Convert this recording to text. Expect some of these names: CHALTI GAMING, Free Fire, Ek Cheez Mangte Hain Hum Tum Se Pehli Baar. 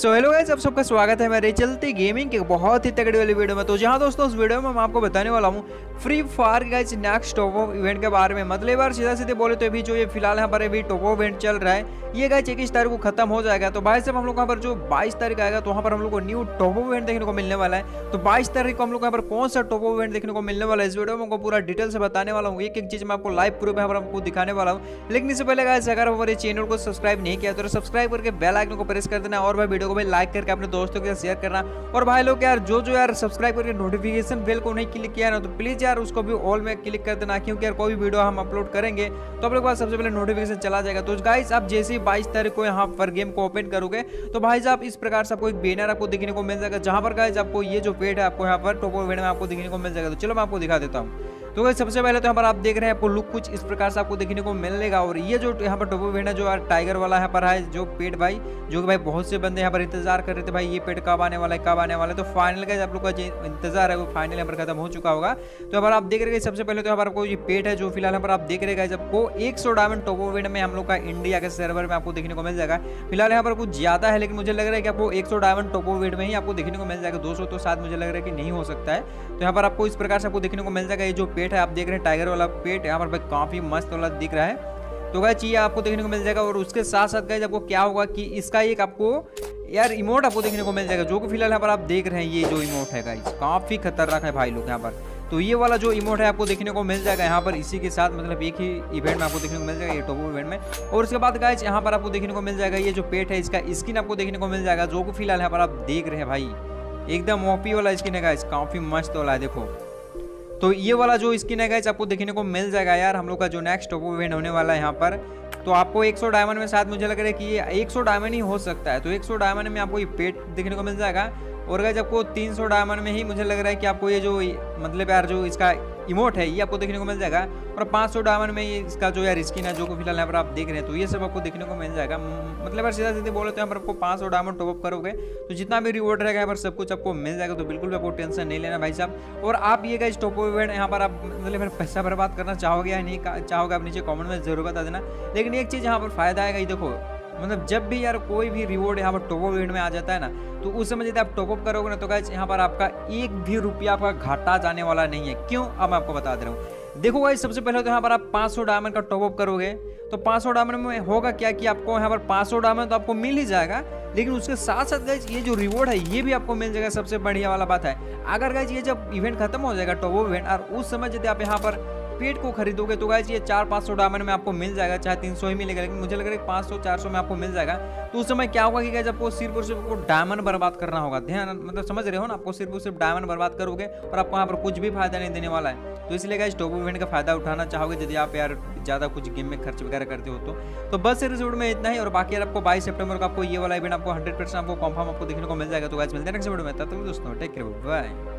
So hello guys, आप सबका स्वागत है मेरे चलती गेमिंग के बहुत ही तगड़ी वाली वीडियो में। तो जहां दोस्तों उस वीडियो में मैं आपको बताने वाला हूं free fire guys next top of event के बारे में। मतलब यार सीधा सीधे बोले तो अभी जो ये फिलहाल यहाँ पर अभी टॉप ऑफ इवेंट चल रहा है ये गाइस 21 तारीख को खत्म हो जाएगा। तो भाई साहब हम लोग यहाँ पर जो 22 तारीख आएगा तो वहाँ पर हम लोग को न्यू टॉप ऑफ इवेंट देखने को मिलने वाला है। तो 22 तारीख को हम लोग यहाँ पर कौन सा टॉप ऑफ इवेंट देखने को मिलने वाला है इस वीडियो में आपको पूरा डिटेल से बताने वाला हूँ। एक चीज मैं आपको लाइव प्रूफ यहाँ पर आपको दिखाने वाला हूँ। लेकिन इससे पहले गाइस अगर हमारे चैनल को सब्सक्राइब नहीं किया तो सब्सक्राइब करके बेल आइकन को प्रेस कर देना और भाई वीडियो को भाई लाइक करके अपने दोस्तों के साथ शेयर करना। और भाई लोग यार जो यार सब्सक्राइब करके नोटिफिकेशन बेल को नहीं क्लिक किया ना तो प्लीज यार उसको भी ऑल में क्लिक कर देना, क्योंकि यार कोई भी वीडियो हम अपलोड करेंगे तो आप लोग पास सबसे पहले नोटिफिकेशन चला जाएगा। तो गाइस आप जैसे ही 22 तारीख को यहाँ पर गेम को ओपन करोगे तो भाई साहब इस प्रकार से आपको एक बैनर आपको देखने को मिल जाएगा, जहां पर गाइस आपको ये जो पेड है आपको यहाँ पर टॉप ऑफ इवेंट में आपको देखने को मिल जाएगा। तो चलो मैं आपको दिखा देता हूँ। तो गाइस सबसे पहले तो यहाँ पर आप देख रहे हैं आपको लुक कुछ इस प्रकार से आपको देखने को मिलेगा। और ये जो यहाँ पर टॉप ऑफ इवेंट है जो यार टाइगर वाला यहाँ पर है जो पेट भाई जो कि भाई बहुत से बंदे यहाँ पर इंतजार कर रहे थे भाई ये पेट कब आने वाला है कब आने वाला है। तो फाइनल गाइस आप लोग का जो इंतजार है वो फाइनल यहाँ पर खत्म हो चुका होगा। तो यहाँ पर आप देख रहे हैं सबसे पहले तो यहाँ पर आपको ये पेट है जो फिलहाल यहाँ पर आप देख रहे गाइस आपको 100 डायमंड टॉप ऑफ इवेंट में हम लोग का इंडिया के सर्वर में आपको देखने को मिल जाएगा। फिलहाल यहाँ पर कुछ ज्यादा है लेकिन मुझे लग रहा है कि आपको 100 डायमंड टॉप ऑफ इवेंट में ही आपको देखने को मिल जाएगा। 200 तो साथ मुझे लग रहा है कि नहीं हो सकता है। तो यहाँ पर आपको इस प्रकार से आपको देखने को मिल जाएगा। ये जो पेट है आप देख रहे हैं टाइगर वाला पेट यहाँ पर काफी मस्त वाला दिख रहा है। तो गाइस ये आपको देखने को मिल जाएगा। और उसके साथ साथ गाइस आपको क्या होगा कि इसका एक आपको यार इमोट आपको देखने को मिल जाएगा जो कि फिलहाल यहाँ पर आप देख रहे हैं। ये जो इमोट है गाइस काफी खतरनाक है भाई लोग यहाँ पर। तो ये वाला जो इमोट है आपको देखने को मिल जाएगा यहाँ पर इसी के साथ, मतलब एक ही इवेंट में आपको देखने को मिल जाएगा ये टॉप ऑफ इवेंट में। और उसके बाद गाइस यहाँ पर आपको देखने को मिल जाएगा ये जो पेट है इसका स्किन आपको देखने को मिल जाएगा जो कि फिलहाल यहाँ पर आप देख रहे हैं भाई एकदम ओपी वाला स्किन है गाइस काफी मस्त वाला है देखो। तो ये वाला जो स्किन है गाइस आपको देखने को मिल जाएगा यार हम लोग का जो नेक्स्ट टॉप ऑफ इवेंट होने वाला है यहाँ पर। तो आपको 100 डायमंड में साथ मुझे लग रहा है कि ये 100 डायमंड ही हो सकता है। तो 100 डायमंड में आपको ये पेट देखने को मिल जाएगा। और गाइस आपको 300 डायमंड में ही मुझे लग रहा है कि आपको ये जो मतलब यार जो इसका इमोट है ये आपको देखने को मिल जाएगा। और 500 डायमंड में ये इसका जो यार स्किन है जो फिलहाल यहाँ पर आप देख रहे हैं। तो ये सब आपको देखने को मिल जाएगा। मतलब यार सीधा सीधे बोले तो यहाँ पर आपको 500 डायमंड टॉपअप करोगे तो जितना भी रिवॉर्ड रहेगा यहाँ पर सब कुछ आपको मिल जाएगा। तो बिल्कुल भी आपको टेंशन नहीं लेना भाई साहब। और आप ये गाइस टॉप ऑफ इवेंट यहाँ पर आप मतलब पैसा बर्बाद करना चाहोगे या नहीं चाहोगे आप नीचे कॉमेंट में जरूर बता देना। लेकिन एक चीज़ यहाँ पर फायदा आएगा ये देखो, मतलब जब भी यार कोई भी रिवॉर्ड यहाँ पर टॉप ऑफ इवेंट में आ जाता है ना तो उस समय यदि आप टॉपअप करोगे ना तो गाइस यहाँ पर आपका एक भी रुपया आपका घाटा जाने वाला नहीं है। क्यों अब मैं आपको बता दे रहा हूँ। देखो गाइस सबसे पहले तो यहाँ पर आप 500 डायमंड का टॉपअप करोगे तो 500 डायमंड में होगा क्या कि आपको यहाँ पर 500 डायमंड तो आपको मिल ही जाएगा, लेकिन उसके साथ साथ गाइस ये जो रिवॉर्ड है ये भी आपको मिल जाएगा। सबसे बढ़िया वाला बात है अगर गाइस ये जब इवेंट खत्म हो जाएगा टॉप ऑफ इवेंट और उस समय यदि आप यहाँ पर पेट को खरीदोगे तो गाइस ये 400-500 डायमंड में आपको मिल जाएगा, चाहे 300 ही मिलेगा लेकिन मुझे लग रहा है 500-400 में आपको मिल जाएगा। तो उस समय क्या होगा कि गाइस आपको सिर्फ और सिर्फ आपको डायमंड बर्बाद करना होगा, ध्यान मतलब समझ रहे हो ना, आपको सिर्फ और सिर्फ डायमंड बर्बाद करोगे और आपको यहाँ पर कुछ भी फायदा नहीं देने वाला है। तो इसलिए गाइस टॉप इवेंट का फायदा उठाना चाहोगे यदि आप यार ज़्यादा कुछ गेम में खर्च वगैरह करते हो तो बस इस वीडियो में इतना ही। और बाकी यार आपको 22 सितंबर को आपको ये वाला इवेंट आपको 100% आपको कॉन्फर्म आपको देखने को मिल जाएगा। तो गाइस मिलते हैं नेक्स्ट वीडियो में, तब तक दोस्तों टेक केयर, बाय।